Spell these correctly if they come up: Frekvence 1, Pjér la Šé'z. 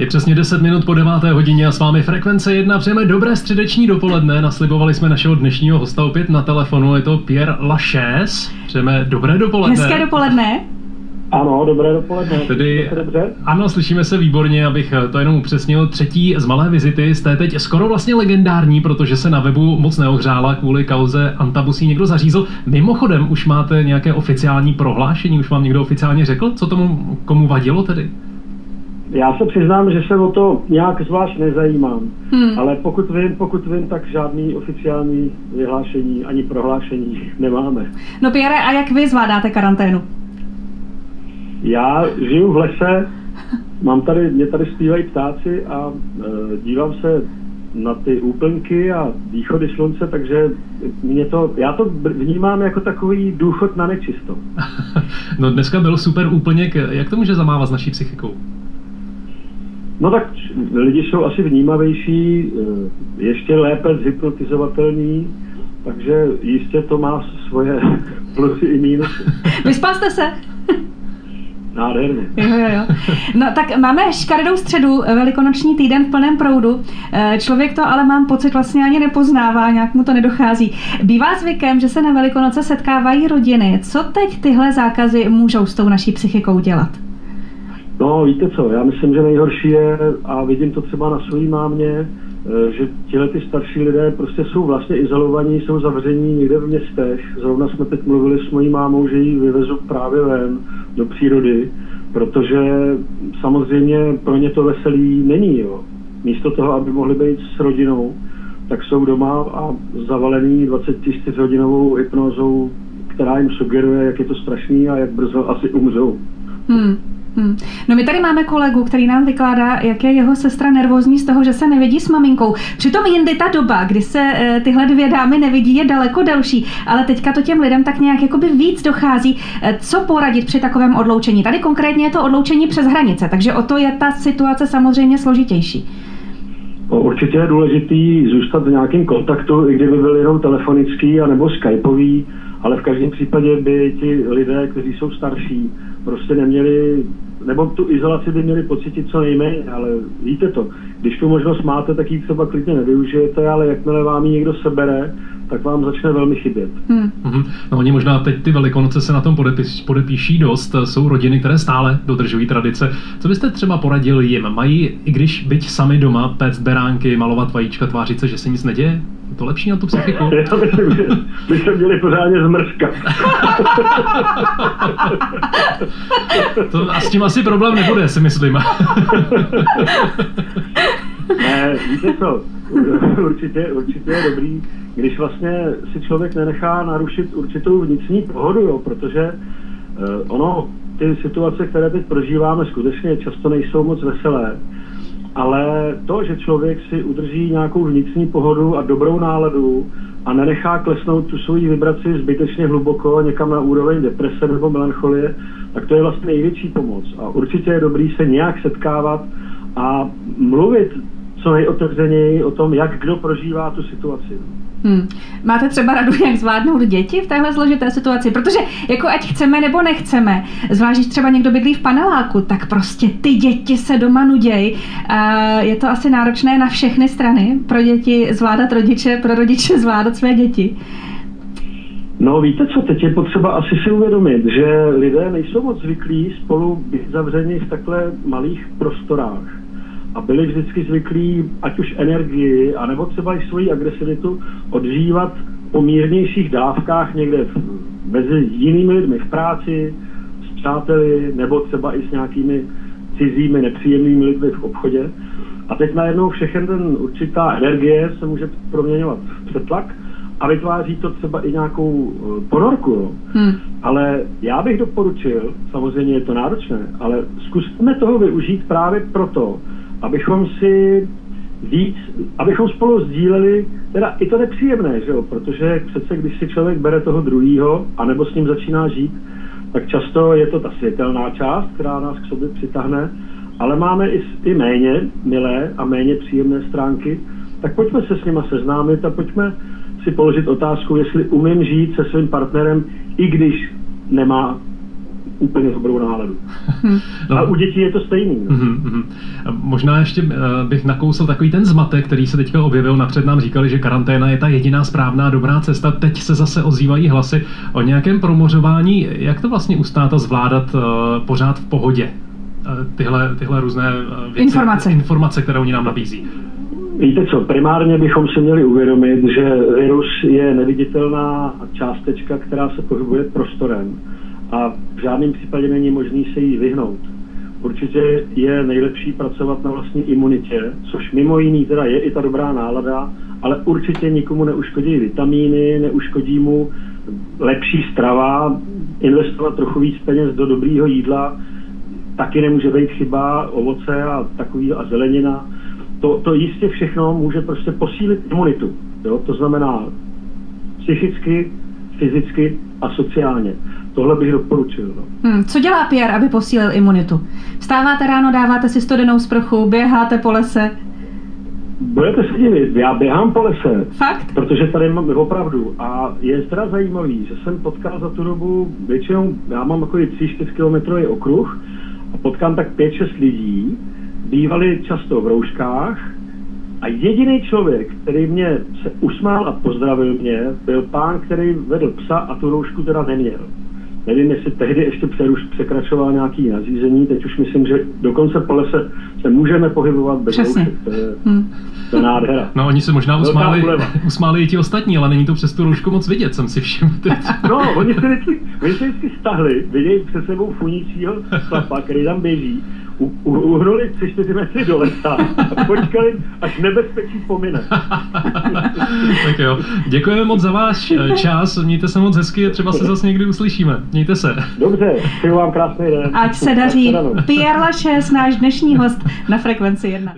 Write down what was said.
Je přesně 10 minut po 9. hodině a s vámi Frekvence 1. Přejeme dobré středeční dopoledne. Naslibovali jsme našeho dnešního hosta opět na telefonu. Je to Pjér la Šé'z. Přejeme dobré dopoledne. Hezké dopoledne. Ano, dobré dopoledne. Tedy, ano, slyšíme se výborně, abych to jenom upřesnil. Třetí z malé vizity jste teď skoro vlastně legendární, protože se na webu moc neohřála kvůli kauze Antabusí někdo zařízl. Mimochodem, už máte nějaké oficiální prohlášení, už vám někdo oficiálně řekl, co tomu komu vadilo tedy? Já se přiznám, že se o to nějak zvlášť nezajímám, ale pokud vím, tak žádný oficiální vyhlášení ani prohlášení nemáme. No Pjére, a jak vy zvládáte karanténu? Já žiju v lese, mě tady zpívají ptáci a dívám se na ty úplňky a východy slunce, takže já to vnímám jako takový důchod na nečisto. No dneska byl super úplněk, jak to může zamávat s naší psychikou? No tak lidi jsou asi vnímavější, ještě lépe zhypnotizovatelní, takže jistě to má svoje plusy i mínusy. Vyspal jste se? Nádherně. Jo. No tak máme škaredou středu, velikonoční týden v plném proudu. Člověk to ale mám pocit vlastně ani nepoznává, nějak mu to nedochází. Bývá zvykem, že se na Velikonoce setkávají rodiny. Co teď tyhle zákazy můžou s tou naší psychikou dělat? No víte co, já myslím, že nejhorší je, a vidím to třeba na své mámě, že tihle ty starší lidé prostě jsou vlastně izolovaní, jsou zavření někde v městech. Zrovna jsme teď mluvili s mojí mámou, že ji vyvezu právě ven do přírody, protože samozřejmě pro ně to veselí není. Jo. Místo toho, aby mohli být s rodinou, tak jsou doma a zavalení 24-hodinovou hypnózou, která jim sugeruje, jak je to strašný a jak brzo asi umřou. No my tady máme kolegu, který nám vykládá, jak je jeho sestra nervózní z toho, že se nevidí s maminkou. Přitom jindy ta doba, kdy se tyhle dvě dámy nevidí, je daleko delší, ale teďka to těm lidem tak nějak jakoby víc dochází. Co poradit při takovém odloučení? Tady konkrétně je to odloučení přes hranice, takže o to je ta situace samozřejmě složitější. Určitě je důležitý zůstat v nějakém kontaktu, i kdyby byl jenom telefonický anebo skypový, ale v každém případě by ti lidé, kteří jsou starší, prostě neměli, nebo tu izolaci by měli pocítit co nejméně, ale víte to, když tu možnost máte, tak ji třeba klidně nevyužijete, ale jakmile vám ji někdo sebere, tak vám začne velmi chybět. No oni možná teď ty Velikonoce se na tom podepíší dost, jsou rodiny, které stále dodržují tradice. Co byste třeba poradil jim? Mají, i když byť sami doma, péct beránky, malovat vajíčka, tvářit se, že se nic neděje? Je to lepší na tu psychiku? Já myslím, že by se měli pořádně zmrzkat. A s tím asi problém nebude, si myslím. Ne, víte co, určitě je dobrý, když vlastně si člověk nenechá narušit určitou vnitřní pohodu, jo, protože ty situace, které teď prožíváme, skutečně často nejsou moc veselé, ale to, že člověk si udrží nějakou vnitřní pohodu a dobrou náladu a nenechá klesnout tu svoji vibraci zbytečně hluboko někam na úroveň deprese nebo melancholie, tak to je vlastně největší pomoc. A určitě je dobrý se nějak setkávat a mluvit co nejotevřeněji o tom, jak kdo prožívá tu situaci. Máte třeba radu, jak zvládnout děti v téhle složité situaci? Protože jako ať chceme nebo nechceme, zvlášť třeba někdo bydlí v paneláku, tak prostě ty děti se doma nuděj. Je to asi náročné na všechny strany, pro děti zvládat rodiče, pro rodiče zvládat své děti. No víte co, teď je potřeba asi si uvědomit, že lidé nejsou moc zvyklí spolu být zavřeni v takhle malých prostorách. A byli vždycky zvyklí, ať už energii, anebo třeba i svoji agresivitu, odžívat po mírnějších dávkách někde mezi jinými lidmi v práci, s přáteli, nebo třeba i s nějakými cizími, nepříjemnými lidmi v obchodě. A teď najednou všechen ten určitá energie se může proměňovat v přetlak a vytváří to třeba i nějakou ponorku. Ale já bych doporučil, samozřejmě je to náročné, ale zkusme toho využít právě proto, abychom spolu sdíleli, teda i to nepříjemné, že jo, protože přece když si člověk bere toho druhýho, anebo s ním začíná žít, tak často je to ta světelná část, která nás k sobě přitahne, ale máme i méně milé a méně příjemné stránky, tak pojďme se s nima seznámit a pojďme si položit otázku, jestli umím žít se svým partnerem, i když nemá úplně dobrou náladu. No. A u dětí je to stejný. No. Možná ještě bych nakousl takový ten zmatek, který se teďka objevil. Napřed nám říkali, že karanténa je ta jediná správná dobrá cesta. Teď se zase ozývají hlasy o nějakém promořování. Jak to vlastně ustát a zvládat pořád v pohodě? Tyhle různé věci, informace, které oni nám nabízí. Víte co, primárně bychom si měli uvědomit, že virus je neviditelná částečka, která se pohybuje prostorem a v žádném případě není možný se jí vyhnout. Určitě je nejlepší pracovat na vlastní imunitě, což mimo jiný teda je i ta dobrá nálada, ale určitě nikomu neuškodí vitamíny, neuškodí mu lepší strava, investovat trochu víc peněz do dobrýho jídla, taky nemůže být chyba, ovoce a takový a zelenina. To jistě všechno může prostě posílit imunitu. Jo? To znamená psychicky, fyzicky a sociálně. Tohle bych doporučil. No. Co dělá Pjér, aby posílil imunitu? Vstáváte ráno, dáváte si studenou sprchu, běháte po lese? Budete se divit, já běhám po lese. Fakt? Protože tady mám opravdu. A je teda zajímavý, že jsem potkal za tu dobu, většinou já mám takový 3-4 kilometrový okruh a potkám tak 5-6 lidí, bývali často v rouškách a jediný člověk, který mě se usmál a pozdravil mě, byl pán, který vedl psa a tu roušku teda neměl. Nevím, jestli tehdy ještě překračoval nějaké nařízení, teď už myslím, že dokonce po lese se můžeme pohybovat bez roušek. To je nádhera. No oni se možná usmáli i ti ostatní, ale není to přes tu roušku moc vidět, jsem si všiml teď. No, oni se vždycky stahli, vidějí před sebou funícího chlapa, který tam běží, uhnuli 3-4 metry do lesa a počkali, až nebezpečí pomine. Tak jo, děkujeme moc za váš čas, mějte se moc hezky a třeba se zase někdy uslyšíme. Mějte se. Dobře, přeju vám krásný den. Ať se daří. Pjér la Šé'z, náš dnešní host na Frekvenci 1.